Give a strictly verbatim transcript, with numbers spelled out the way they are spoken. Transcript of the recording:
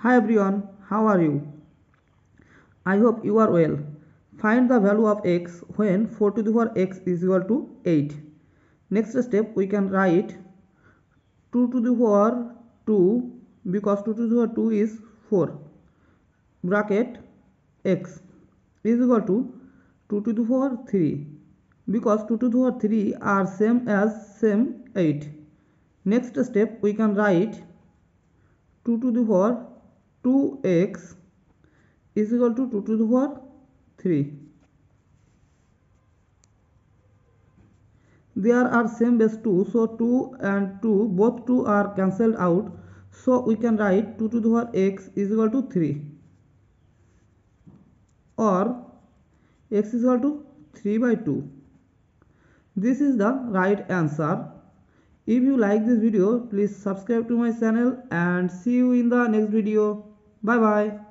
Hi everyone, how are you? I hope you are well. Find the value of x when four to the power x is equal to eight. Next step, we can write two to the power two because two to the power two is four. Bracket x is equal to two to the power three because two to the power three are same as same eight. Next step, we can write two to the power two x is equal to two to the power three. There are same base two, so two and two, both two are cancelled out, so we can write two to the power x is equal to three, or x is equal to three by two. This is the right answer. If you like this video, please subscribe to my channel and see you in the next video. Bye bye.